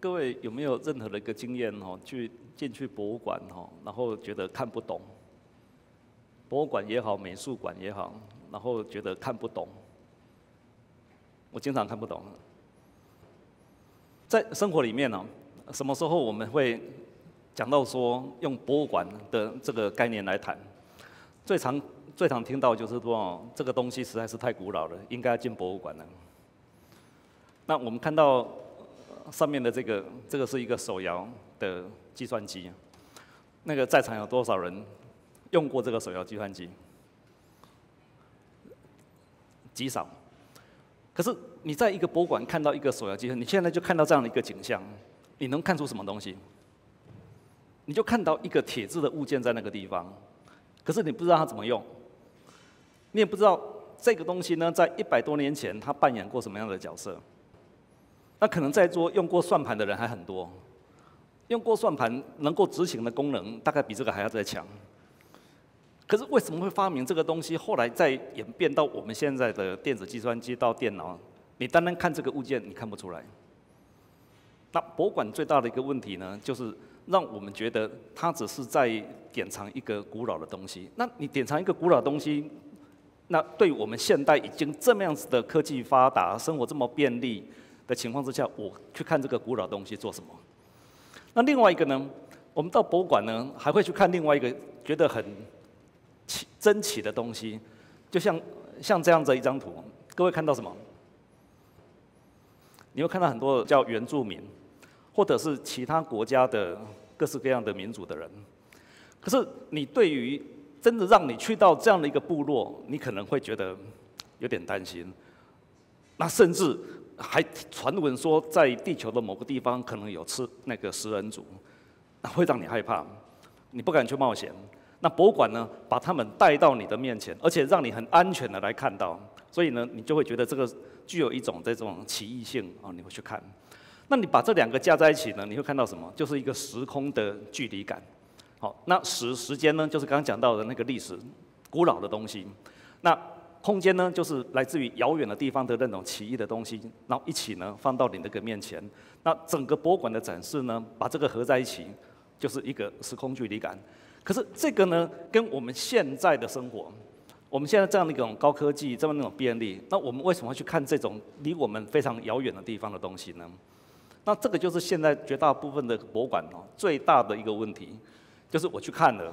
各位有没有任何的一个经验哦？进去博物馆哦，然后觉得看不懂，博物馆也好，美术馆也好，然后觉得看不懂。我经常看不懂。在生活里面呢，什么时候我们会讲到说用博物馆的这个概念来谈？最常听到就是说，这个东西实在是太古老了，应该进博物馆了。那我们看到上面的这个是一个手摇的计算机，那个在场有多少人用过这个手摇计算机？极少。可是你在一个博物馆看到一个手摇计算机，你现在就看到这样的一个景象，你能看出什么东西？你就看到一个铁质的物件在那个地方。 可是你不知道它怎么用，你也不知道这个东西呢，在100多年前它扮演过什么样的角色。那可能在座用过算盘的人还很多，用过算盘能够执行的功能大概比这个还要再强。可是为什么会发明这个东西？后来再演变到我们现在的电子计算机到电脑，你单单看这个物件你看不出来。那博物馆最大的一个问题呢，就是 让我们觉得它只是在典藏一个古老的东西。那你典藏一个古老的东西，那对我们现代已经这么样子的科技发达、生活这么便利的情况之下，我去看这个古老东西做什么？那另外一个呢，我们到博物馆呢，还会去看另外一个觉得很珍奇的东西，就像这样子一张图，各位看到什么？你会看到很多叫原住民， 或者是其他国家的各式各样的民族的人，可是你对于真的让你去到这样的一个部落，你可能会觉得有点担心。那甚至还传闻说，在地球的某个地方可能有食人族，那会让你害怕，你不敢去冒险。那博物馆呢，把他们带到你的面前，而且让你很安全的来看到，所以呢，你就会觉得这个具有一种这种奇异性啊，你会去看。 那你把这两个加在一起呢，你会看到什么？就是一个时空的距离感。好，那时间呢，就是刚刚讲到的那个历史、古老的东西。那空间呢，就是来自于遥远的地方的那种奇异的东西，然后一起呢放到你那个面前。那整个博物馆的展示呢，把这个合在一起，就是一个时空距离感。可是这个呢，跟我们现在的生活，我们现在这样的一种高科技，这么那种便利，那我们为什么会去看这种离我们非常遥远的地方的东西呢？ 那这个就是现在绝大部分的博物馆哦，最大的一个问题，就是我去看了，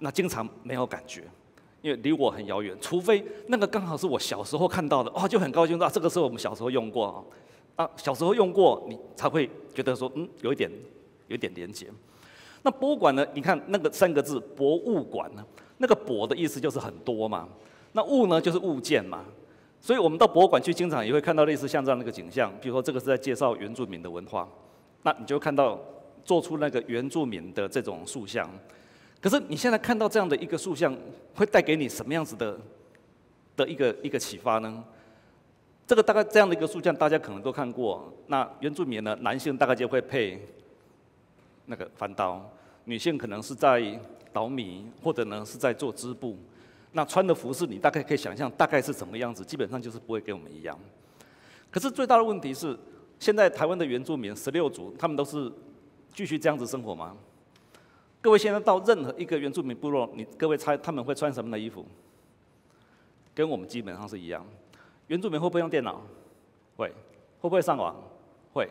那经常没有感觉，因为离我很遥远。除非那个刚好是我小时候看到的，哦，就很高兴啊，这个是我们小时候用过啊，小时候用过，你才会觉得说，嗯，有一点连结。那博物馆呢？你看那个3个字“博物馆”呢，那个“博”的意思就是很多嘛，那“物”呢就是物件嘛。 所以我们到博物馆去，经常也会看到类似像这样的一个景象。比如说，这个是在介绍原住民的文化，那你就看到做出那个原住民的这种塑像。可是你现在看到这样的一个塑像，会带给你什么样子的一个启发呢？这个大概这样的一个塑像，大家可能都看过。那原住民呢，男性大概就会配那个翻刀，女性可能是在捣米，或者呢是在做织布。 那穿的服饰，你大概可以想象大概是什么样子，基本上就是不会跟我们一样。可是最大的问题是，现在台湾的原住民16族，他们都是继续这样子生活吗？各位现在到任何一个原住民部落，各位猜他们会穿什么的衣服？跟我们基本上是一样。原住民会不会用电脑？会。会不会上网？会。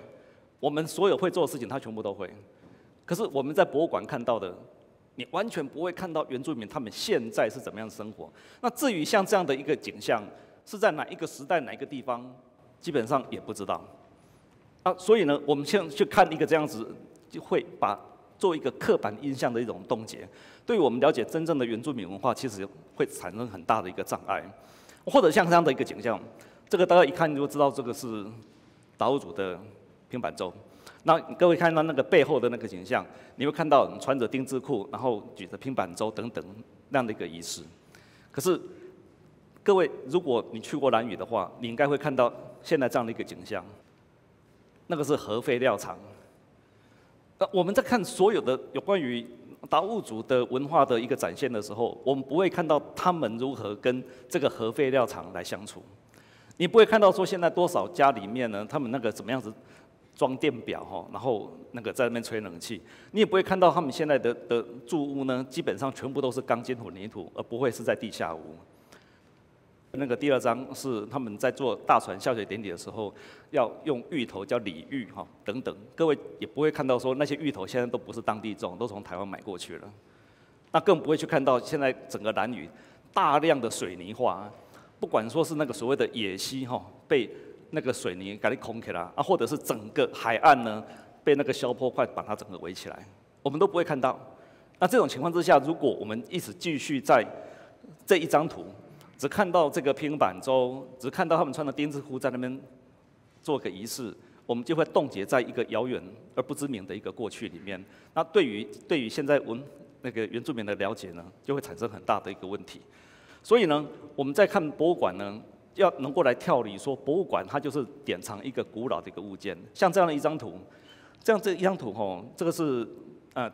我们所有会做的事情，他全部都会。可是我们在博物馆看到的， 你完全不会看到原住民他们现在是怎么样生活。那至于像这样的一个景象，是在哪一个时代、哪一个地方，基本上也不知道。啊，所以呢，我们现在去看一个这样子，就会把做一个刻板印象的一种冻结，对于我们了解真正的原住民文化，其实会产生很大的一个障碍。或者像这样的一个景象，这个大家一看就知道，这个是达悟族的平板舟。 那各位看到那个背后的那个景象，你会看到穿着丁字裤，然后举着平板舟等等那样的一个仪式。可是，各位如果你去过兰屿的话，你应该会看到现在这样的一个景象。那个是核废料厂。那我们在看所有的有关于达悟族的文化的一个展现的时候，我们不会看到他们如何跟这个核废料厂来相处。你不会看到说现在多少家里面呢，他们那个怎么样子。装电表哈，然后那个在那边吹冷气，你也不会看到他们现在的住屋呢，基本上全部都是钢筋混凝土，而不会是在地下屋。那个第二章是他们在做大船下水典礼的时候，要用芋头叫鲤芋哈等等，各位也不会看到说那些芋头现在都不是当地种，都从台湾买过去了。 那更不会去看到现在整个兰屿大量的水泥化，不管说是那个所谓的野溪哈，被那个水泥给你空起来啊，或者是整个海岸呢被那个消波块把它整个围起来，我们都不会看到。那这种情况之下，如果我们一直继续在这一张图只看到这个拼板舟，只看到他们穿的丁字裤在那边做个仪式。 我们就会冻结在一个遥远而不知名的一个过去里面。那对于现在那个原住民的了解呢，就会产生很大的一个问题。所以呢，我们在看博物馆呢，要能够来跳离说，博物馆它就是典藏一个古老的一个物件。像这样的一张图，这一张图吼，这个是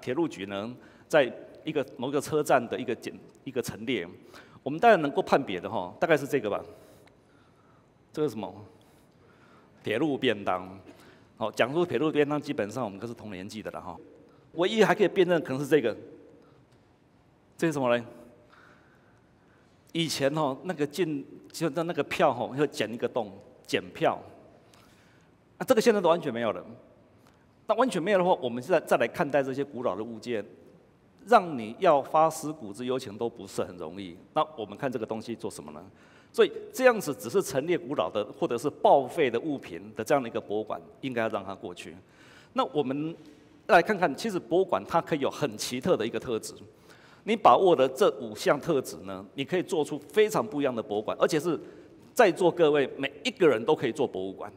铁路局呢，在一个某个车站的一个陈列。我们当然能够判别的吼，大概是这个吧。这个是什么？ 铁路便当，好，讲出铁路便当，基本上我们都是同年纪的了哈。唯一还可以辨认，可能是这个，这是什么嘞？以前哦，那个就那个票哦，要剪一个洞，剪票。啊，这个现在都完全没有了。那完全没有的话，我们现在再来看待这些古老的物件，让你要发思古之幽情都不是很容易。那我们看这个东西做什么呢？ 所以这样子只是陈列古老的或者是报废的物品的这样的一个博物馆，应该要让它过去。那我们来看看，其实博物馆它可以有很奇特的一个特质。你把握了这5项特质呢，你可以做出非常不一样的博物馆，而且是在座各位每一个人都可以做博物馆。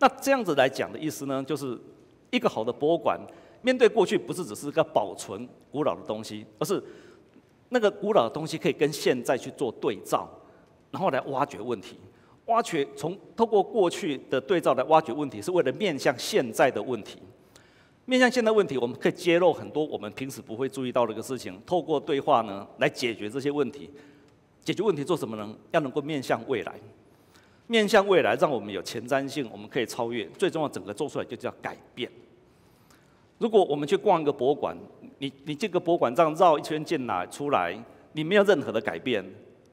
那这样子来讲的意思呢，就是一个好的博物馆，面对过去不是只是个保存古老的东西，而是。 那个古老的东西可以跟现在去做对照，然后来挖掘问题。挖掘透过过去的对照来挖掘问题，是为了面向现在的问题。面向现在问题，我们可以揭露很多我们平时不会注意到的一个事情。透过对话呢，来解决这些问题。解决问题做什么呢？要能够面向未来。面向未来，让我们有前瞻性，我们可以超越。最重要，整个做出来就叫改变。如果我们去逛一个博物馆， 你这个博物馆这样绕一圈进来出来，你没有任何的改变，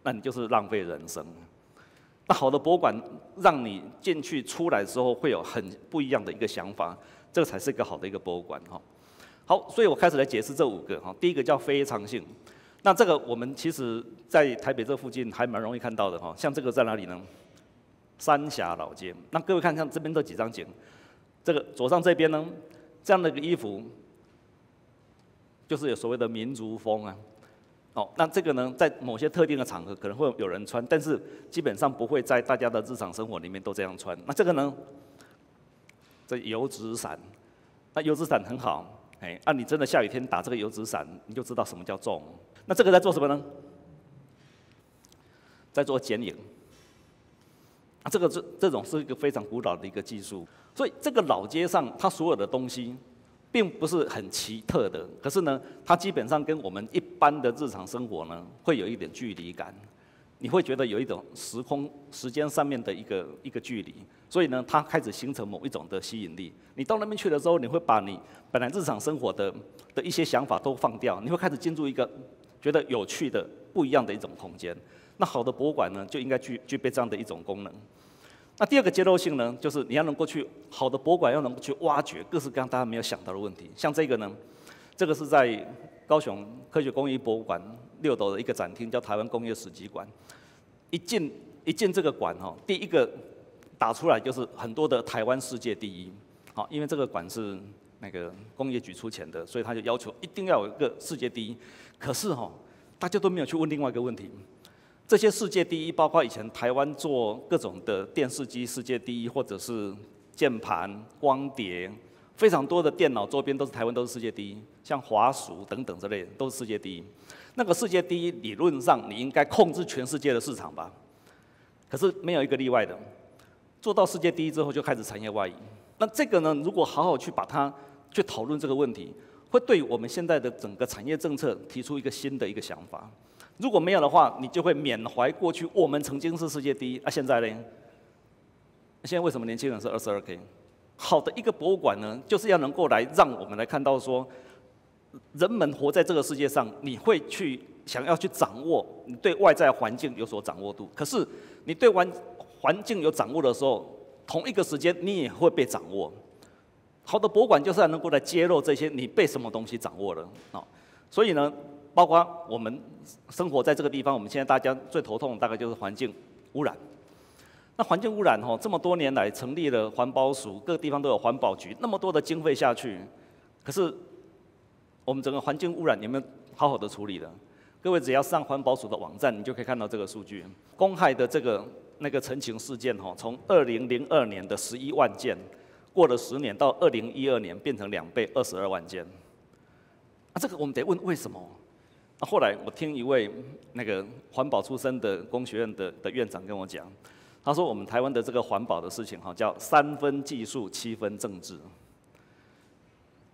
那你就是浪费人生。那好的博物馆让你进去出来之后会有很不一样的一个想法，这才是一个好的一个博物馆哈。好，所以我开始来解释这5个哈。第一个叫非常性，那这个我们其实在台北这附近还蛮容易看到的哈。像这个在哪里呢？三峡老街。那各位看像这边这几张景，这个左上这边呢，这样的一个衣服。 就是有所谓的民族风啊，哦，那这个呢，在某些特定的场合可能会有人穿，但是基本上不会在大家的日常生活里面都这样穿。那这个呢，这油纸伞，那油纸伞很好，哎，啊，你真的下雨天打这个油纸伞，你就知道什么叫重。那这个在做什么呢？在做剪影。啊，这种是一个非常古老的一个技术，所以这个老街上它所有的东西。 并不是很奇特的，可是呢，它基本上跟我们一般的日常生活呢，会有一点距离感，你会觉得有一种时间上面的一个距离，所以呢，它开始形成某一种的吸引力。你到那边去的时候，你会把你本来日常生活的一些想法都放掉，你会开始进入一个觉得有趣的、不一样的一种空间。那好的博物馆呢，就应该具备这样的一种功能。 那第二个揭露性呢，就是你要能够去好的博物馆，要能够去挖掘各式各样大家没有想到的问题。像这个呢，这个是在高雄科学工艺博物馆六楼的一个展厅，叫台湾工业史迹馆。一进这个馆哈，第一个打出来就是很多的台湾世界第一。好，因为这个馆是那个工业局出钱的，所以他就要求一定要有一个世界第一。可是哈，大家都没有去问另外一个问题。 这些世界第一，包括以前台湾做各种的电视机世界第一，或者是键盘、光碟，非常多的电脑周边都是台湾都是世界第一，像华数等等之类的都是世界第一。那个世界第一理论上你应该控制全世界的市场吧？可是没有一个例外的，做到世界第一之后就开始产业外移。那这个呢，如果好好去把它去讨论这个问题，会对我们现在的整个产业政策提出一个新的一个想法。 如果没有的话，你就会缅怀过去我们曾经是世界第一啊，现在呢，现在为什么年轻人是22K？ 好的一个博物馆呢，就是要能够来让我们来看到说，人们活在这个世界上，你会去想要去掌握，你对外在环境有所掌握度。可是你对环境有掌握的时候，同一个时间你也会被掌握。好的博物馆就是要能够来揭露这些你被什么东西掌握了啊。所以呢，包括我们生活在这个地方，我们现在大家最头痛的大概就是环境污染。 那环境污染哦，这么多年来成立了环保署，各个地方都有环保局，那么多的经费下去，可是我们整个环境污染有没有好好的处理的？各位只要上环保署的网站，你就可以看到这个数据。公害的这个陈情事件哦，从2002年的11万件，过了10年到2012年变成2倍，22万件。啊，这个我们得问为什么？啊，后来我听一位环保出身的工学院的院长跟我讲。 他说：“我们台湾的这个环保的事情，哈，叫3分技术，7分政治。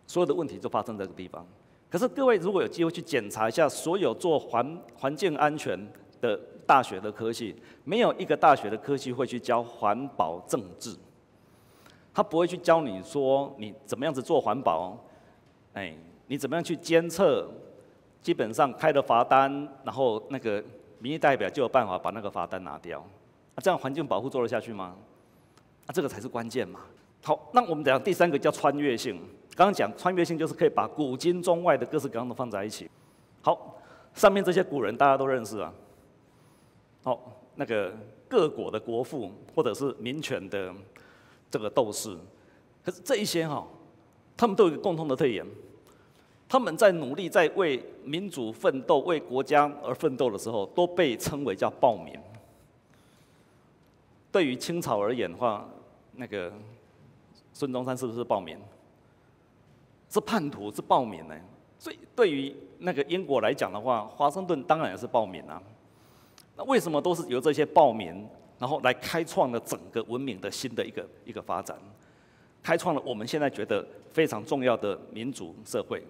所有的问题就发生在这个地方。可是各位如果有机会去检查一下，所有做环境安全的大学的科系，没有一个大学的科系会去教环保政治。他不会去教你说你怎么样子做环保，哎，你怎么样去监测？基本上开了罚单，然后民意代表就有办法把那个罚单拿掉。” 啊，这样环境保护做得下去吗？啊，这个才是关键嘛。好，那我们讲第三个叫穿越性。刚刚讲穿越性就是可以把古今中外的各式各样的放在一起。好，上面这些古人大家都认识啊。好，各国的国父或者是民权的这个斗士，可是这一些哈，他们都有一个共同的特点，他们在努力在为民主奋斗、为国家而奋斗的时候，都被称为叫暴民。 对于清朝而言的话，孙中山是不是暴民？是叛徒，是暴民呢。所以对于英国来讲的话，华盛顿当然也是暴民啊。那为什么都是由这些暴民，然后来开创了整个文明的新的一个发展，开创了我们现在觉得非常重要的民主社会？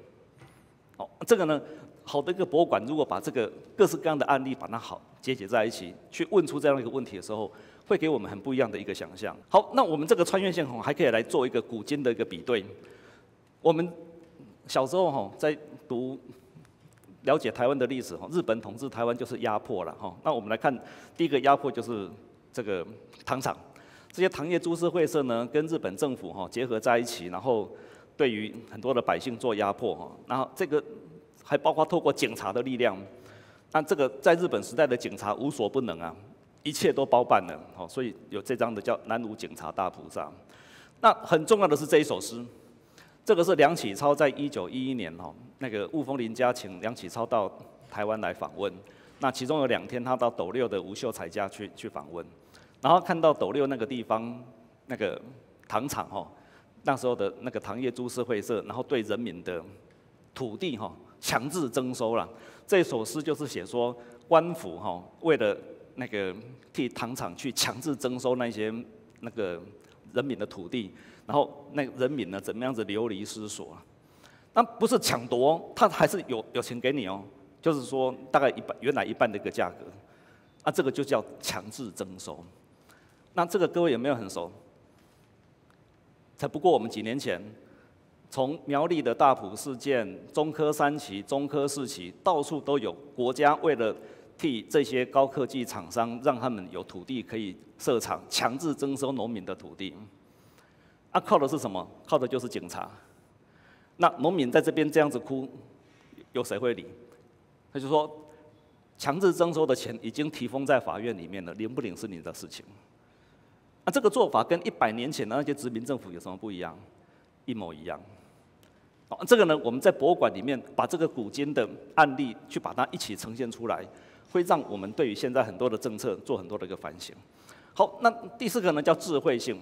哦，这个呢？ 好的一个博物馆，如果把这个各式各样的案例把它结结在一起，去问出这样一个问题的时候，会给我们很不一样的一个想象。好，那我们这个穿越线还可以来做一个古今的一个比对。我们小时候在读了解台湾的历史，日本统治台湾就是压迫了哈。那我们来看第一个压迫就是这个糖厂，这些糖业株式会社呢跟日本政府结合在一起，然后对于很多的百姓做压迫哈。然后这个。 还包括透过警察的力量，那这个在日本时代的警察无所不能啊，一切都包办了，哦，所以有这张的叫《南无警察大菩萨》。那很重要的是这一首诗，这个是梁启超在1911年哦，霧峰林家请梁启超到台湾来访问，那其中有2天他到斗六的吴秀才家去访问，然后看到斗六那个地方糖厂哦，那时候的糖业株式会社，然后对人民的土地哈。 强制征收了，这首诗就是写说，官府为了替糖厂去强制征收那些人民的土地，然后人民呢怎么样子流离失所啊？那不是抢夺哦，他还是有钱给你哦，就是说大概原来一半的一个价格，啊，这个就叫强制征收。那这个各位有没有很熟？才不过我们几年前。 从苗栗的大埔事件、中科三期、中科四期，到处都有国家为了替这些高科技厂商，让他们有土地可以设厂，强制征收农民的土地。啊，靠的是什么？靠的就是警察。那农民在这边这样子哭，有谁会理？他就说，强制征收的钱已经提封在法院里面了，领不领是你的事情。啊，这个做法跟100年前的那些殖民政府有什么不一样？一模一样。 哦，这个呢，我们在博物馆里面把这个古今的案例去把它一起呈现出来，会让我们对于现在很多的政策做很多的一个反省。好，那第四个呢叫智慧性。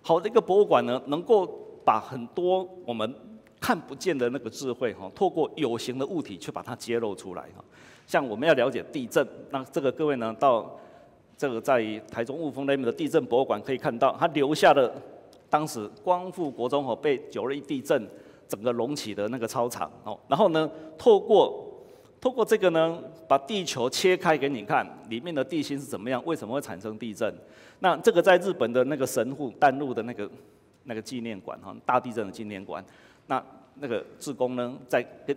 好的一个博物馆呢，能够把很多我们看不见的那个智慧透过有形的物体去把它揭露出来哈。像我们要了解地震，那这个各位呢到这个在台中雾峰那边的地震博物馆可以看到，它留下了当时光复国中被9·1地震。 整个隆起的那个操场哦，然后呢，透过透过这个呢，把地球切开给你看，里面的地心是怎么样，为什么会产生地震？那这个在日本的那个神户淡路的那个纪念馆哈，大地震的纪念馆，那个志工呢，在跟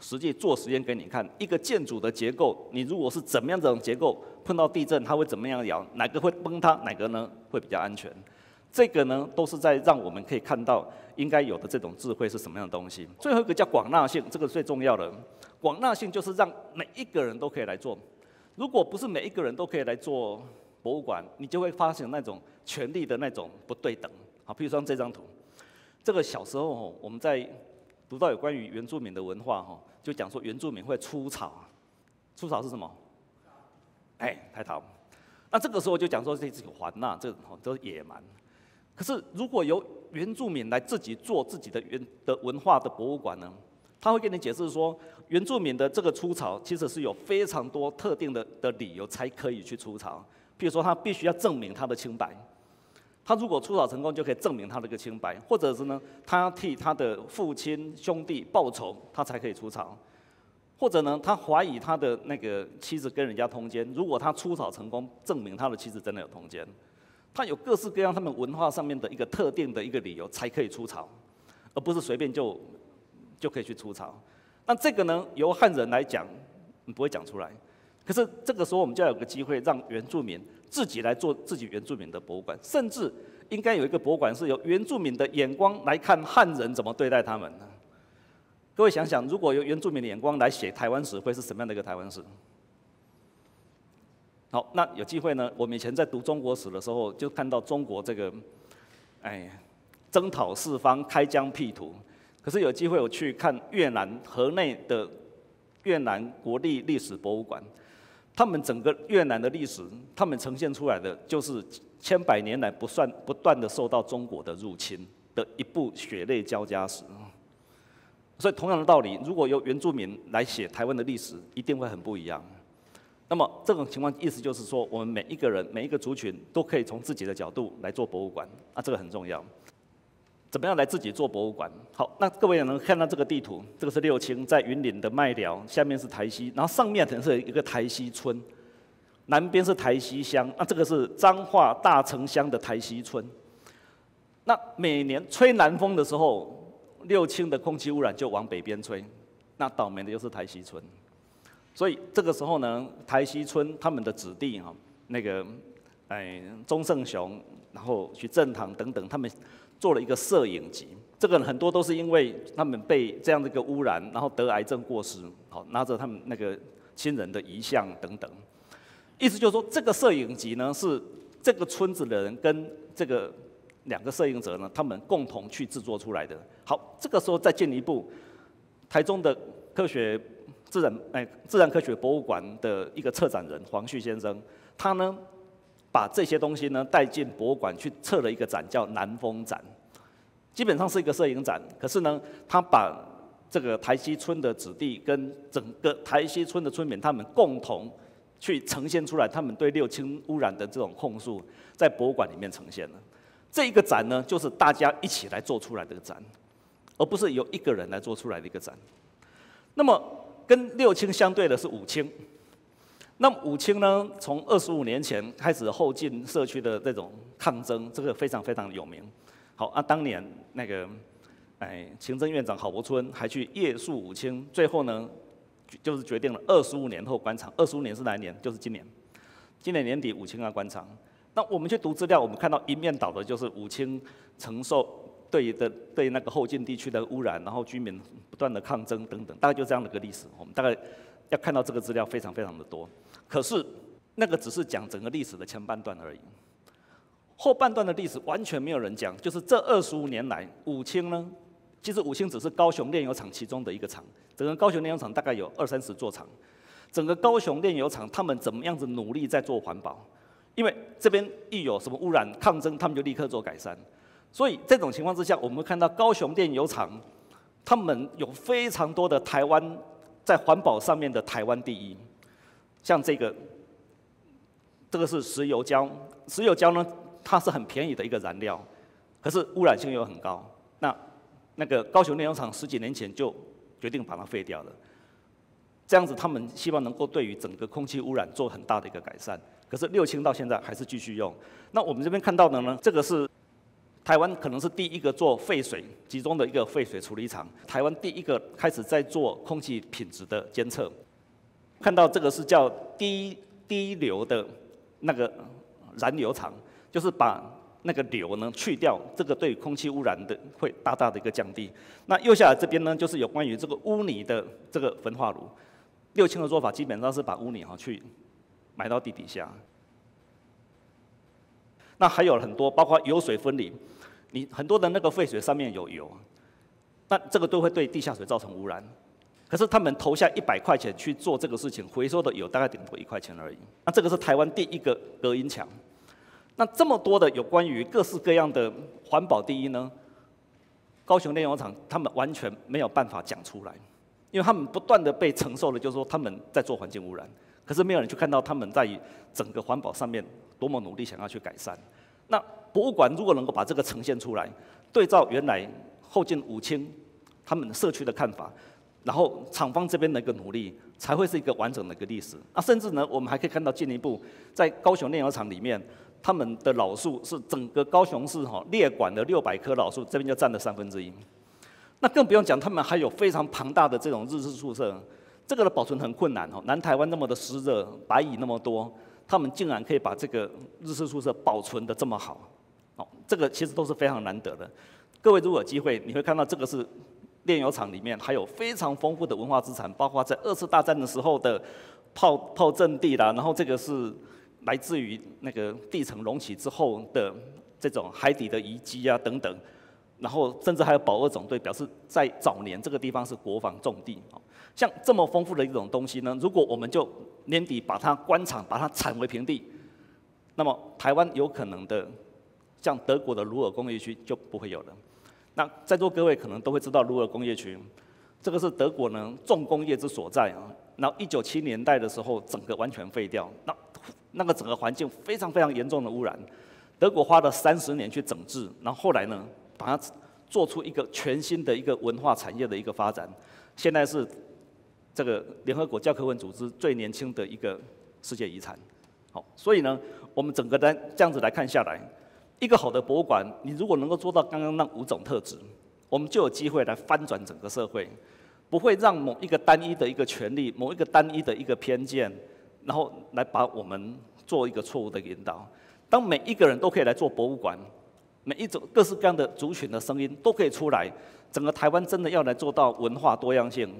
实际做实验给你看，一个建筑的结构，你如果是怎么样这种结构碰到地震，它会怎么样摇，哪个会崩塌，哪个呢会比较安全？这个呢，都是在让我们可以看到应该有的这种智慧是什么样的东西。最后一个叫广纳性，这个最重要的。 广纳性就是让每一个人都可以来做，如果不是每一个人都可以来做博物馆，你就会发现那种权力的那种不对等。好，譬如说这张图，这个小时候我们在读到有关于原住民的文化哈，就讲说原住民会出草，出草是什么？哎，海草。那这个时候就讲说这是有环纳，这都是野蛮。可是如果由原住民来自己做自己的文化的博物馆呢？ 他会跟你解释说，原住民的这个出草其实是有非常多特定的理由才可以去出草。譬如说，他必须要证明他的清白，他如果出草成功，就可以证明他的一个清白，或者是呢，他要替他的父亲兄弟报仇，他才可以出草；或者呢，他怀疑他的那个妻子跟人家通奸，如果他出草成功，证明他的妻子真的有通奸，他有各式各样他们文化上面的一个特定的一个理由才可以出草，而不是随便就可以去出草，那这个呢，由汉人来讲，你不会讲出来。可是这个时候，我们就要有个机会，让原住民自己来做自己原住民的博物馆，甚至应该有一个博物馆是由原住民的眼光来看汉人怎么对待他们呢？各位想想，如果由原住民的眼光来写台湾史，会是什么样的一个台湾史？好，那有机会呢，我们以前在读中国史的时候，就看到中国这个，征讨四方，开疆辟土。 可是有机会我去看越南河内的越南国立历史博物馆，他们整个越南的历史，他们呈现出来的就是千百年来不断的受到中国的入侵的一部血泪交加史。所以同样的道理，如果由原住民来写台湾的历史，一定会很不一样。那么这种情况意思就是说，我们每一个人每一个族群都可以从自己的角度来做博物馆，啊，这个很重要。 怎么样来自己做博物馆？好，那各位也能看到这个地图，这个是六轻在云林的麦寮，下面是台西，然后上面可能是一个台西村，南边是台西乡，那这个是彰化大城乡的台西村。那每年吹南风的时候，六轻的空气污染就往北边吹，那倒霉的就是台西村。所以这个时候呢，台西村他们的子弟哈，那个钟胜雄，然后许正堂等等，他们。 做了一个摄影集，这个很多都是因为他们被这样的一个污染，然后得癌症过世，好拿着他们那个亲人的遗像等等，意思就是说，这个摄影集呢是这个村子的人跟这个两个摄影者呢，他们共同去制作出来的。好，这个时候再进一步，台中的自然科学博物馆的一个策展人黄旭先生，他呢。 把这些东西呢带进博物馆去测了一个展，叫南风展，基本上是一个摄影展。可是呢，他把这个台西村的子弟跟整个台西村的村民，他们共同去呈现出来他们对六轻污染的这种控诉，在博物馆里面呈现了。这一个展呢，就是大家一起来做出来的展，而不是由一个人来做出来的一个展。那么跟六轻相对的是五轻。 那五轻呢，从25年前开始后进社区的这种抗争，这个非常非常有名。好啊，当年那个，行政院长郝柏村还去夜宿五轻，最后呢，就是决定了25年后关厂。25年是哪一年？就是今年，今年年底五轻要关厂。那我们去读资料，我们看到一面倒的就是五轻承受对那个后进地区的污染，然后居民不断的抗争等等，大概就这样的一个历史。我们大概。 要看到这个资料非常非常的多，可是那个只是讲整个历史的前半段而已，后半段的历史完全没有人讲。就是这25年来，五轻呢，其实五轻只是高雄炼油厂其中的一个厂，整个高雄炼油厂大概有20-30座厂，整个高雄炼油厂他们怎么样子努力在做环保，因为这边一有什么污染抗争，他们就立刻做改善，所以这种情况之下，我们会看到高雄炼油厂他们有非常多的台湾。 在环保上面的台湾第一，像这个是石油胶，石油胶呢，它是很便宜的一个燃料，可是污染性又很高。那个高雄炼油厂10几年前就决定把它废掉了。这样子他们希望能够对于整个空气污染做很大的一个改善。可是六轻到现在还是继续用。那我们这边看到的呢，这个是台湾可能是第一个做废水集中的一个废水处理厂，台湾第一个开始在做空气品质的监测。看到这个是叫低硫的那个燃硫厂，就是把 那个硫呢去掉，这个对空气污染的会大大的一个降低。那右下来这边呢，就是有关于这个污泥的这个焚化炉。六轻的做法基本上是把污泥去埋到地底下。那还有很多，包括油水分离，你很多的那个废水上面有油，那这个都会对地下水造成污染。可是他们投下100块钱去做这个事情，回收的油大概顶多1块钱而已。那这个是台湾第一个隔音墙。 那这么多的有关于各式各样的环保第一呢，高雄炼油厂他们完全没有办法讲出来，因为他们不断的被承受的就是说他们在做环境污染，可是没有人去看到他们在整个环保上面多么努力想要去改善。那博物馆如果能够把这个呈现出来，对照原来后进五轻他们社区的看法，然后厂方这边的一个努力，才会是一个完整的一个历史。啊，甚至呢，我们还可以看到进一步在高雄炼油厂里面。 他们的老树是整个高雄市列管的600棵老树，这边就占了1/3。那更不用讲，他们还有非常庞大的这种日式宿舍，这个的保存很困难哦。南台湾那么的湿热，白蚁那么多，他们竟然可以把这个日式宿舍保存的这么好，哦，这个其实都是非常难得的。各位如果有机会，你会看到这个是炼油厂里面还有非常丰富的文化资产，包括在2次大战的时候的炮阵地啦，然后这个是 来自于那个地层隆起之后的这种海底的遗迹啊等等，然后甚至还有保二总队表示，在早年这个地方是国防重地，像这么丰富的一种东西呢，如果我们就年底把它关厂，把它铲为平地，那么台湾有可能的，像德国的鲁尔工业区就不会有了。那在座各位可能都会知道鲁尔工业区，这个是德国呢重工业之所在啊。然后1970年代的时候，整个完全废掉。那个整个环境非常非常严重的污染，德国花了30年去整治，然后后来呢，把它做出一个全新的一个文化产业的一个发展，现在是这个联合国教科文组织最年轻的一个世界遗产。好，所以呢，我们整个在这样子来看下来，一个好的博物馆，你如果能够做到刚刚那5种特质，我们就有机会来翻转整个社会，不会让某一个单一的一个权利，某一个单一的一个偏见。 然后来把我们做一个错误的引导。当每一个人都可以来做博物馆，每一种各式各样的族群的声音都可以出来，整个台湾真的要来做到文化多样性，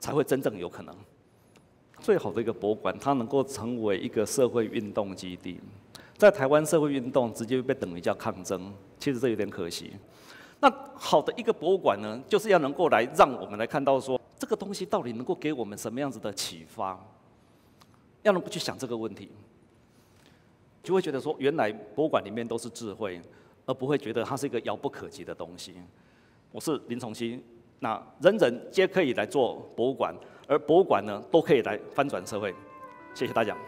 才会真正有可能。最好的一个博物馆，它能够成为一个社会运动基地。在台湾社会运动直接被等于叫抗争，其实这有点可惜。那好的一个博物馆呢，就是要能够来让我们来看到说，这个东西到底能够给我们什么样子的启发。 要能够去想这个问题，就会觉得说，原来博物馆里面都是智慧，而不会觉得它是一个遥不可及的东西。我是林崇禧，那人人皆可以来做博物馆，而博物馆呢，都可以来翻转社会。谢谢大家。